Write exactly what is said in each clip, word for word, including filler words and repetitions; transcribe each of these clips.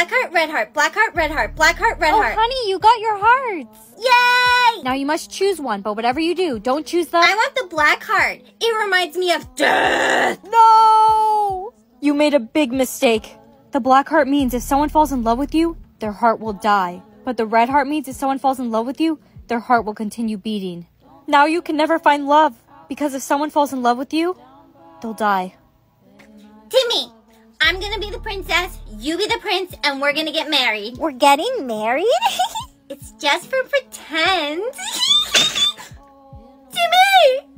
Black heart, red heart, black heart, red heart, black heart, red oh, heart. Oh, honey, you got your hearts. Yay! Now you must choose one, but whatever you do, don't choose the... I want the black heart. It reminds me of death. No! You made a big mistake. The black heart means if someone falls in love with you, their heart will die. But the red heart means if someone falls in love with you, their heart will continue beating. Now you can never find love, because if someone falls in love with you, they'll die. Timmy! I'm gonna be the princess, you be the prince, and we're gonna get married. We're getting married? It's just for pretend. Timmy!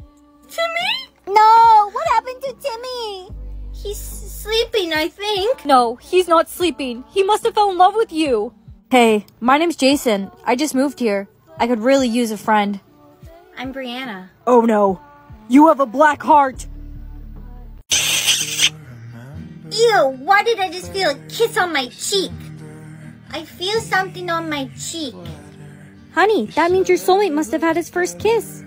Timmy? No, what happened to Timmy? He's sleeping, I think. No, he's not sleeping. He must have fell in love with you. Hey, my name's Jason. I just moved here. I could really use a friend. I'm Brianna. Oh no, you have a black heart. Ew, why did I just feel a kiss on my cheek? I feel something on my cheek. Honey, that means your soulmate must have had his first kiss.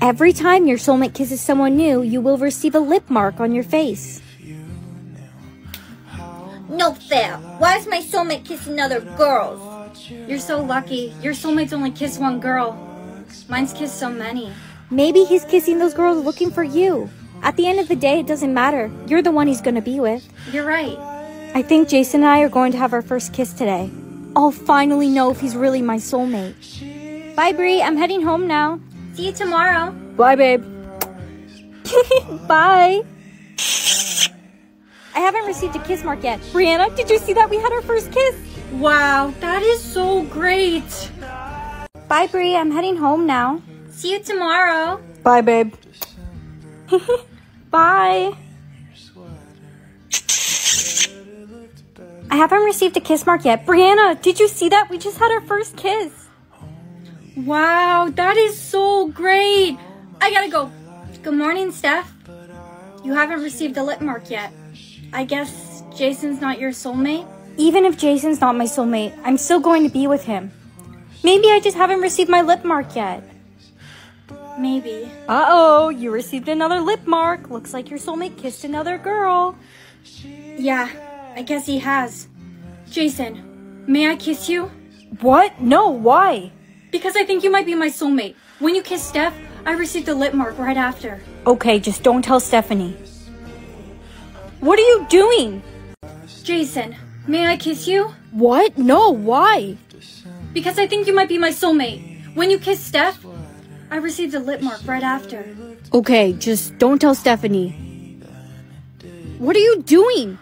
Every time your soulmate kisses someone new, you will receive a lip mark on your face. No fair. Why is my soulmate kissing other girls? You're so lucky. Your soulmate's only kissed one girl. Mine's kissed so many. Maybe he's kissing those girls looking for you. At the end of the day, it doesn't matter. You're the one he's going to be with. You're right. I think Jason and I are going to have our first kiss today. I'll finally know if he's really my soulmate. Bye, Bree. I'm heading home now. See you tomorrow. Bye, babe. Bye. I haven't received a kiss mark yet. Brianna, did you see that? We had our first kiss. Wow, that is so great. Bye, Bree. I'm heading home now. See you tomorrow. Bye, babe. Bye. I haven't received a kiss mark yet. Brianna, did you see that? We just had our first kiss. Wow, that is so great. I gotta go. Good morning, Steph. You haven't received a lip mark yet. I guess Jason's not your soulmate? Even if Jason's not my soulmate, I'm still going to be with him. Maybe I just haven't received my lip mark yet. Maybe. Uh-oh, you received another lip mark. Looks like your soulmate kissed another girl. Yeah, I guess he has. Jason, may I kiss you? What? No, why? Because I think you might be my soulmate. When you kissed Steph, I received a lip mark right after. Okay, just don't tell Stephanie. What are you doing? Jason, may I kiss you? What? No, why? Because I think you might be my soulmate. When you kissed Steph, I received a lip mark right after. Okay, just don't tell Stephanie. What are you doing?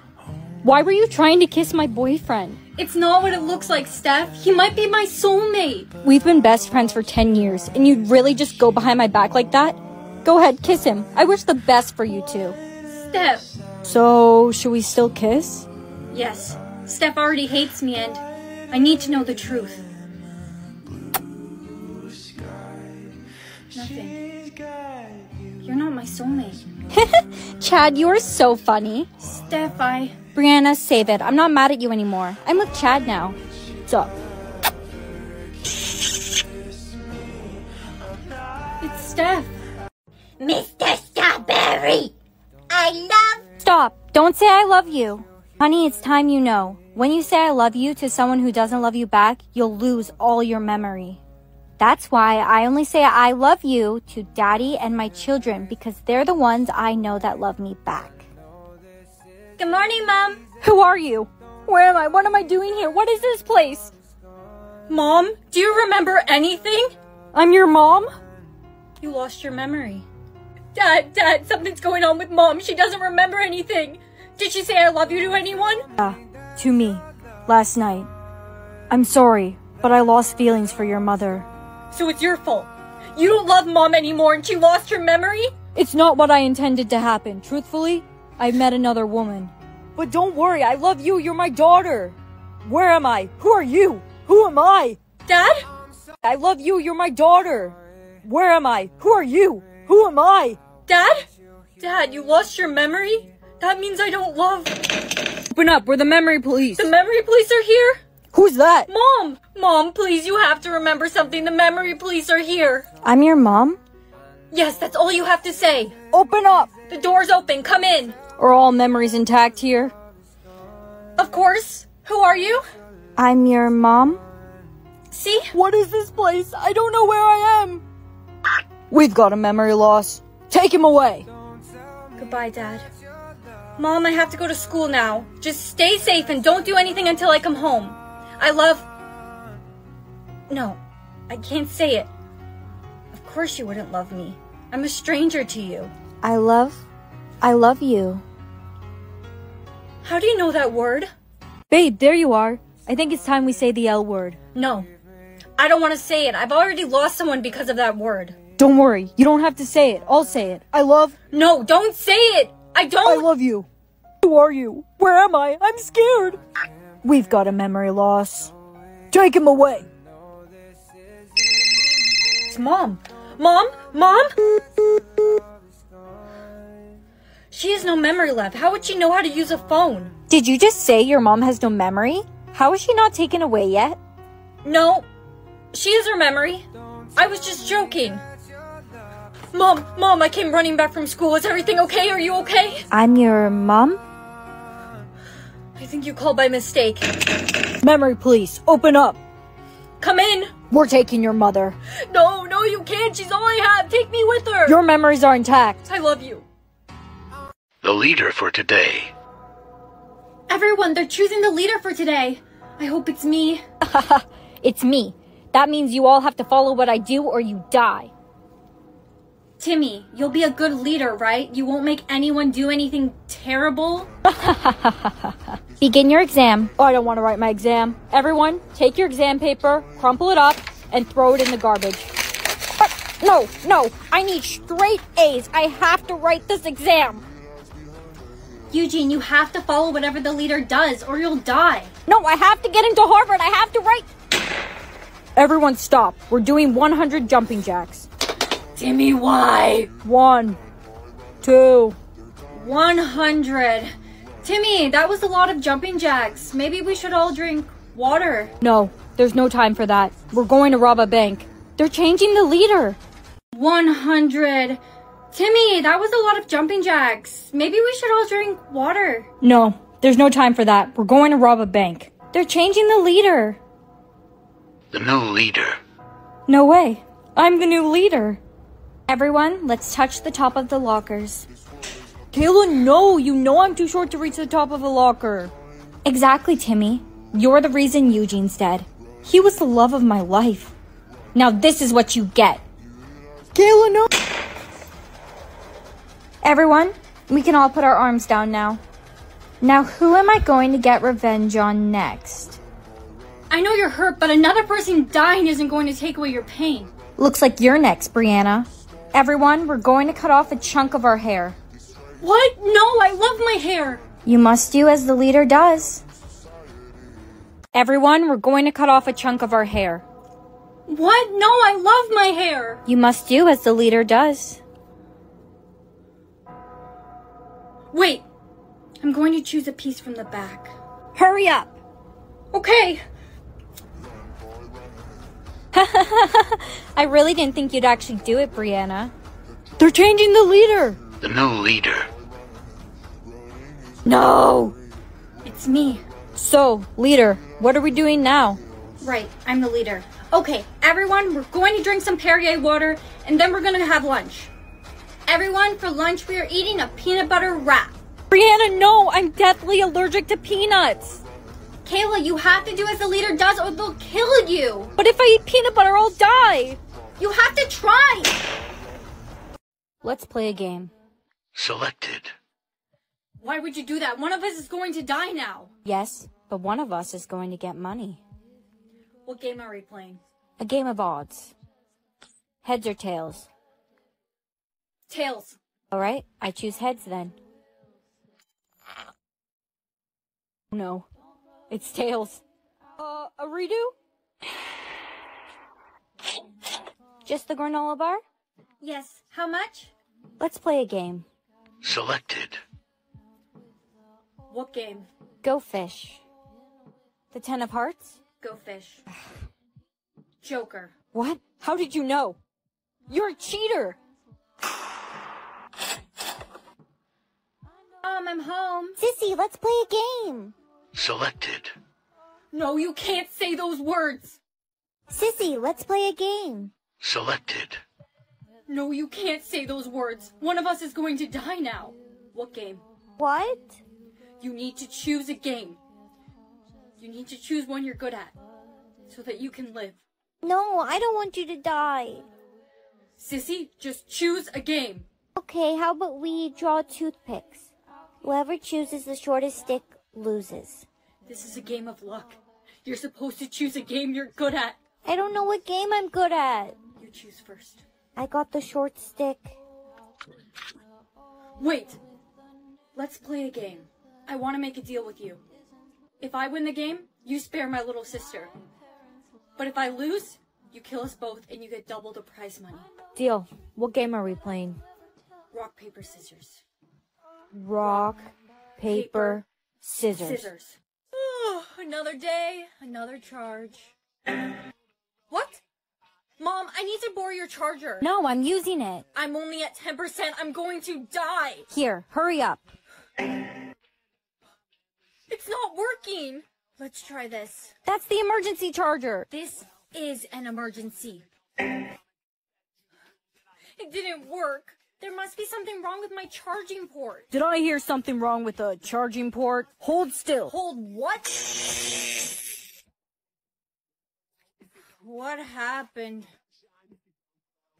Why were you trying to kiss my boyfriend? It's not what it looks like, Steph. He might be my soulmate. We've been best friends for ten years, and you'd really just go behind my back like that? Go ahead, kiss him. I wish the best for you two. Steph. So, should we still kiss? Yes. Steph already hates me, and I need to know the truth. Nothing. You're not my soulmate. Chad, you're so funny. Steph, I... Brianna, save it. I'm not mad at you anymore. I'm with Chad now. What's up? It's Steph. Mister Strawberry! I love... Stop. Don't say I love you. Honey, it's time you know. When you say I love you to someone who doesn't love you back, you'll lose all your memory. That's why I only say I love you to Daddy and my children, because they're the ones I know that love me back. Good morning, Mom. Who are you? Where am I? What am I doing here? What is this place? Mom, do you remember anything? I'm your mom? You lost your memory. Dad, Dad, something's going on with Mom. She doesn't remember anything. Did she say I love you to anyone? Yeah, to me. Last night. I'm sorry, but I lost feelings for your mother. So it's your fault. You don't love Mom anymore and she lost your memory? It's not what I intended to happen. Truthfully, I met another woman. But don't worry, I love you. You're my daughter. Where am I? Who are you? Who am I? Dad? I love you. You're my daughter. Where am I? Who are you? Who am I? Dad? Dad, you lost your memory? That means I don't love... Open up. We're the memory police. The memory police are here? Who's that? Mom! Mom, please, you have to remember something. The memory police are here. I'm your mom? Yes, that's all you have to say. Open up! The door's open. Come in. Are all memories intact here? Of course. Who are you? I'm your mom. See? What is this place? I don't know where I am. We've got a memory loss. Take him away. Goodbye, Dad. Mom, I have to go to school now. Just stay safe and don't do anything until I come home. I love... No, I can't say it. Of course you wouldn't love me. I'm a stranger to you. I love... I love you. How do you know that word? Babe, there you are. I think it's time we say the L word. No, I don't want to say it. I've already lost someone because of that word. Don't worry. You don't have to say it. I'll say it. I love... No, don't say it. I don't... I love you. Who are you? Where am I? I'm scared. We've got a memory loss. Take him away. It's Mom. Mom? Mom? She has no memory left. How would she know how to use a phone? Did you just say your mom has no memory? How is she not taken away yet? No. She has her memory. I was just joking. Mom, Mom, I came running back from school. Is everything okay? Are you okay? I'm your mom? I think you called by mistake. Memory police, open up. Come in. We're taking your mother. No, no, you can't. She's all I have. Take me with her. Your memories are intact. I love you. The leader for today. Everyone, they're choosing the leader for today. I hope it's me. It's me. That means you all have to follow what I do or you die. Timmy, you'll be a good leader, right? You won't make anyone do anything terrible? Begin your exam. Oh, I don't want to write my exam. Everyone, take your exam paper, crumple it up, and throw it in the garbage. But no, no, I need straight A's. I have to write this exam. Eugene, you have to follow whatever the leader does or you'll die. No, I have to get into Harvard. I have to write... Everyone stop. We're doing one hundred jumping jacks. Timmy, why? One, two, one hundred. Timmy, that was a lot of jumping jacks. Maybe we should all drink water. No, there's no time for that. We're going to rob a bank. They're changing the leader. One hundred. Timmy, that was a lot of jumping jacks. Maybe we should all drink water. No, there's no time for that. We're going to rob a bank. They're changing the leader. The new leader. No way. I'm the new leader. Everyone, let's touch the top of the lockers. Kayla, no! You know I'm too short to reach the top of a locker. Exactly, Timmy. You're the reason Eugene's dead. He was the love of my life. Now this is what you get. Kayla, no! Everyone, we can all put our arms down now. Now who am I going to get revenge on next? I know you're hurt, but another person dying isn't going to take away your pain. Looks like you're next, Brianna. Everyone, we're going to cut off a chunk of our hair. What? No, I love my hair. You must do as the leader does. Everyone, we're going to cut off a chunk of our hair. What? No, I love my hair. You must do as the leader does. Wait, I'm going to choose a piece from the back. Hurry up. Okay. I really didn't think you'd actually do it, Brianna. They're changing the leader. The new leader. No. It's me. So, leader, what are we doing now? Right, I'm the leader. Okay, everyone, we're going to drink some Perrier water, and then we're going to have lunch. Everyone, for lunch, we are eating a peanut butter wrap. Brianna, no, I'm deathly allergic to peanuts. Kayla, you have to do as the leader does or they'll kill you. But if I eat peanut butter, I'll die. You have to try. Let's play a game. Selected. Why would you do that? One of us is going to die now. Yes, but one of us is going to get money. What game are we playing? A game of odds. Heads or tails? Tails. All right, I choose heads then. No. It's tails. Uh, a redo? Just the granola bar? Yes. How much? Let's play a game. Selected. What game? Go fish. The ten of hearts? Go fish. Joker. What? How did you know? You're a cheater! Mom, I'm home. Sissy, let's play a game. Selected. No, you can't say those words. Sissy, let's play a game. Selected. No, you can't say those words. One of us is going to die now. What game? What? You need to choose a game. You need to choose one you're good at so that you can live. No, I don't want you to die. Sissy, just choose a game. Okay, how about we draw toothpicks? Whoever chooses the shortest stick loses. This is a game of luck. You're supposed to choose a game you're good at. I don't know what game I'm good at. You choose first. I got the short stick. Wait. Let's play a game. I want to make a deal with you. If I win the game, you spare my little sister. But if I lose, you kill us both and you get double the prize money. Deal. What game are we playing? Rock, paper, scissors. Rock, paper, paper scissors. Scissors. Ooh, another day, another charge. What? Mom, I need to borrow your charger. No, I'm using it. I'm only at ten percent. I'm going to die. Here, hurry up. It's not working. Let's try this. That's the emergency charger. This is an emergency. It didn't work. There must be something wrong with my charging port. Did I hear something wrong with the charging port? Hold still. Hold what? What happened?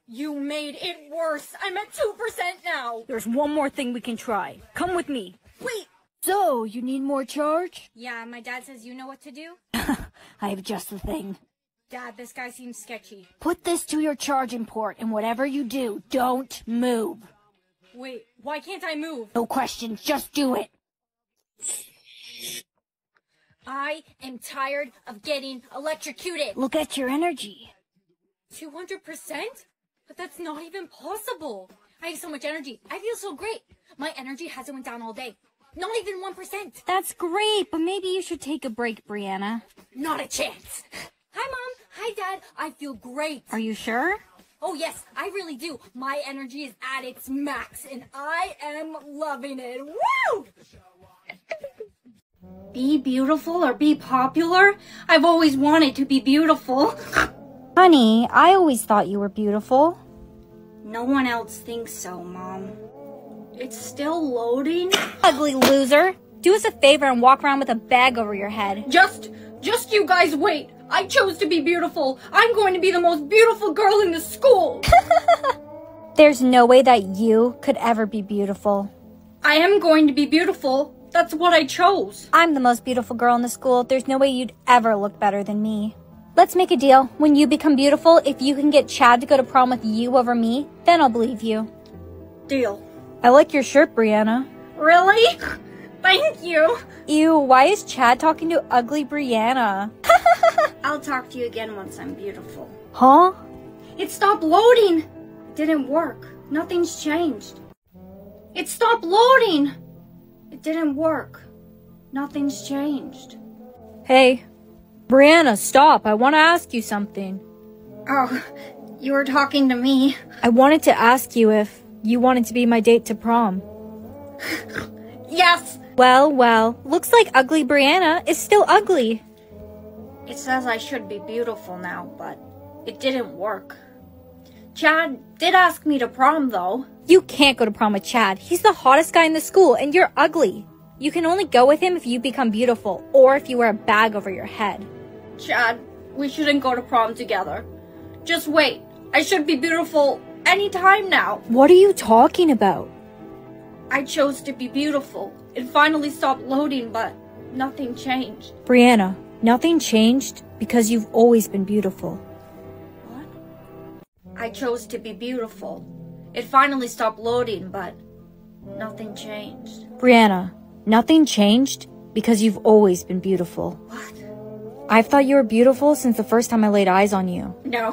You made it worse. I'm at two percent now. There's one more thing we can try. Come with me. Wait. So, you need more charge? Yeah, my dad says you know what to do. I have just the thing. Dad, this guy seems sketchy. Put this to your charging port, and whatever you do, don't move. Wait, why can't I move? No questions, just do it. I am tired of getting electrocuted. Look at your energy. two hundred percent? But that's not even possible. I have so much energy. I feel so great. My energy hasn't went down all day. Not even one percent. That's great, but maybe you should take a break, Brianna. Not a chance. Hi, Mom. Hi, Dad. I feel great. Are you sure? Oh, yes, I really do. My energy is at its max, and I am loving it. Woo! Be beautiful or be popular? I've always wanted to be beautiful. Honey, I always thought you were beautiful. No one else thinks so, Mom. It's still loading. Ugly loser. Do us a favor and walk around with a bag over your head. Just, just you guys wait. I chose to be beautiful. I'm going to be the most beautiful girl in the school. There's no way that you could ever be beautiful. I am going to be beautiful. That's what I chose. I'm the most beautiful girl in the school. There's no way you'd ever look better than me. Let's make a deal. When you become beautiful, if you can get Chad to go to prom with you over me, then I'll believe you. Deal. I like your shirt, Brianna. Really? Thank you. Ew, why is Chad talking to ugly Brianna? I'll talk to you again once I'm beautiful. Huh? It stopped loading. It didn't work. Nothing's changed. It stopped loading. It didn't work. Nothing's changed. Hey, Brianna, stop. I want to ask you something. Oh, you were talking to me. I wanted to ask you if you wanted to be my date to prom. Yes. Well, well, looks like ugly Brianna is still ugly. It says I should be beautiful now, but it didn't work. Chad did ask me to prom, though. You can't go to prom with Chad. He's the hottest guy in the school, and you're ugly. You can only go with him if you become beautiful, or if you wear a bag over your head. Chad, we shouldn't go to prom together. Just wait. I should be beautiful any time now. What are you talking about? I chose to be beautiful. It finally stopped loading, but nothing changed. Brianna, nothing changed because you've always been beautiful. I chose to be beautiful. It finally stopped loading, but nothing changed. Brianna, nothing changed because you've always been beautiful. What? I've thought you were beautiful since the first time I laid eyes on you. No,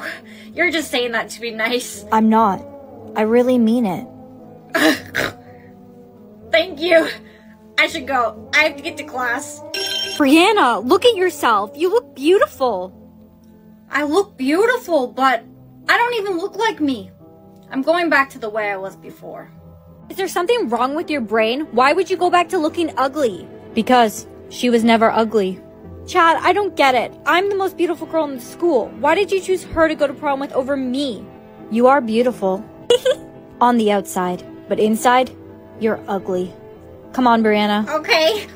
you're just saying that to be nice. I'm not. I really mean it. Thank you. I should go. I have to get to class. Brianna, look at yourself. You look beautiful. I look beautiful, but I don't even look like me. I'm going back to the way I was before. Is there something wrong with your brain? Why would you go back to looking ugly? Because she was never ugly. Chad, I don't get it. I'm the most beautiful girl in the school. Why did you choose her to go to prom with over me? You are beautiful. On the outside. But inside, you're ugly. Come on, Brianna. Okay.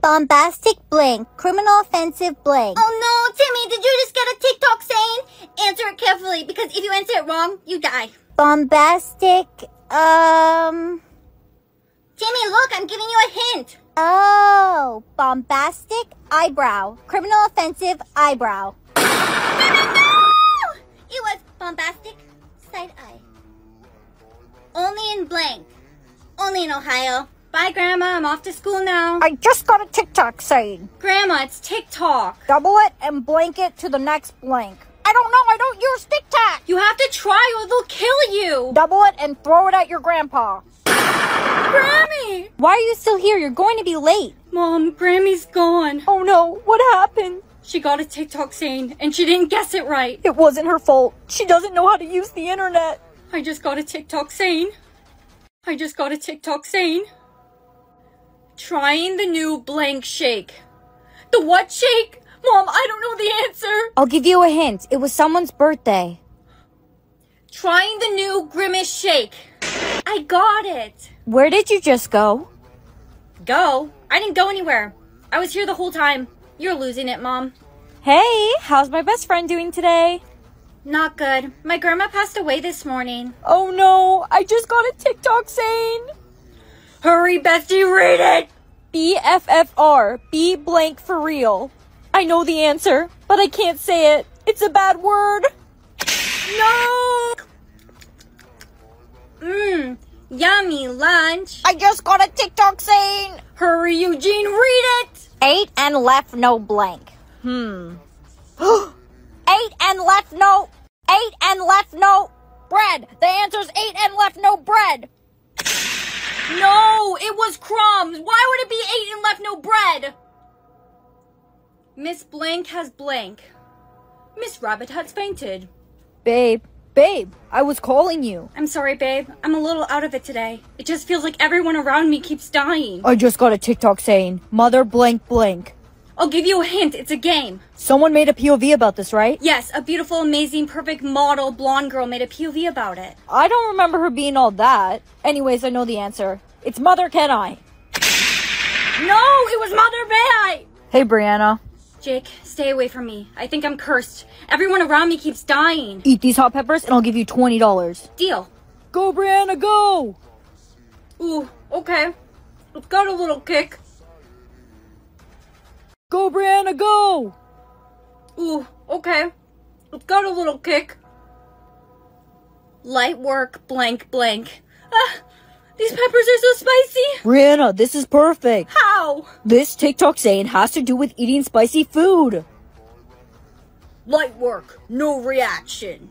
Bombastic blank. Criminal offensive blank. Oh no, Timmy, did you just get a TikTok saying? Answer it carefully, because if you answer it wrong, you die. Bombastic, um... Timmy, look, I'm giving you a hint. Oh, bombastic eyebrow. Criminal offensive eyebrow. No! It was bombastic side eye. Only in blank. Only in Ohio. Bye, Grandma. I'm off to school now. I just got a TikTok saying. Grandma, it's TikTok. Double it and blank it to the next blank. I don't know. I don't use TikTok. You have to try or they'll kill you. Double it and throw it at your grandpa. Grammy! Why are you still here? You're going to be late. Mom, Grammy's gone. Oh no, what happened? She got a TikTok saying, and she didn't guess it right. It wasn't her fault. She doesn't know how to use the internet. I just got a TikTok saying. I just got a TikTok saying. Trying the new blank shake. The what shake? Mom, I don't know the answer. I'll give you a hint. It was someone's birthday. Trying the new grimace shake. I got it. Where did you just go? Go? I didn't go anywhere. I was here the whole time. You're losing it, Mom. Hey, how's my best friend doing today? Not good. My grandma passed away this morning. Oh no, I just got a TikTok saying. Hurry, Bestie, read it. B F F R, be blank for real. I know the answer, but I can't say it. It's a bad word. No! Mmm, yummy lunch. I just got a TikTok saying. Hurry, Eugene, read it. Ate and left no blank. Hmm. Ate and left no, ate and left no bread. The answer's ate and left no bread. No, it was crumbs. Why would it be ate and left no bread? Miss Blank has blank. Miss Rabbit has fainted. Babe. Babe, I was calling you. I'm sorry, babe. I'm a little out of it today. It just feels like everyone around me keeps dying. I just got a TikTok saying, mother blank blank. I'll give you a hint. It's a game. Someone made a P O V about this, right? Yes, a beautiful, amazing, perfect model blonde girl made a P O V about it. I don't remember her being all that. Anyways, I know the answer. It's mother can I. No, it was mother may I. Hey, Brianna. Jake, stay away from me. I think I'm cursed. Everyone around me keeps dying. Eat these hot peppers and I'll give you twenty dollars. Deal. Go, Brianna, go! Ooh, okay. It's got a little kick. Go, Brianna, go! Ooh, okay. It's got a little kick. Light work, blank, blank. Ah! These peppers are so spicy. Brianna, this is perfect. How? This TikTok saying has to do with eating spicy food. Light work, no reaction.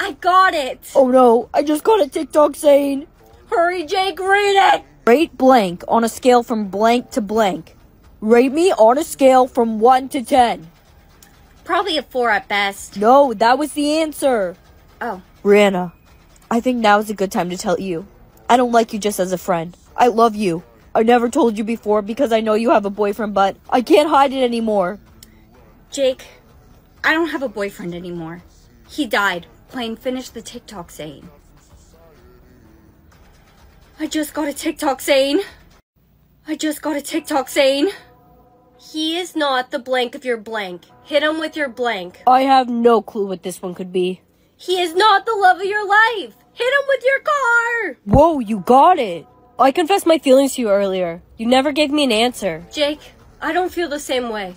I got it. Oh no, I just got a TikTok saying. Hurry, Jake, read it. Rate blank on a scale from blank to blank. Rate me on a scale from one to ten. Probably a four at best. No, that was the answer. Oh. Brianna, I think now is a good time to tell you. I don't like you just as a friend. I love you. I never told you before because I know you have a boyfriend, but I can't hide it anymore. Jake, I don't have a boyfriend anymore. He died playing Finish the TikTok saying. I just got a TikTok saying. I just got a TikTok saying. He is not the blank of your blank. Hit him with your blank. I have no clue what this one could be. He is not the love of your life. Hit him with your car! Whoa, you got it! I confessed my feelings to you earlier. You never gave me an answer. Jake, I don't feel the same way.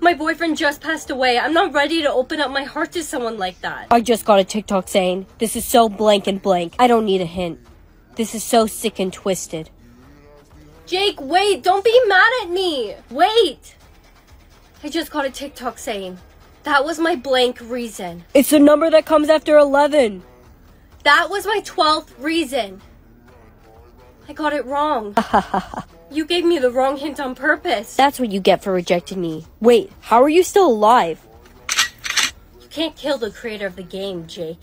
My boyfriend just passed away. I'm not ready to open up my heart to someone like that. I just got a TikTok saying, this is so blank and blank. I don't need a hint. This is so sick and twisted. Jake, wait! Don't be mad at me! Wait! I just got a TikTok saying, that was my blank reason. It's the number that comes after eleven. That was my twelfth reason. I got it wrong. You gave me the wrong hint on purpose. That's what you get for rejecting me. Wait, how are you still alive? You can't kill the creator of the game, Jake.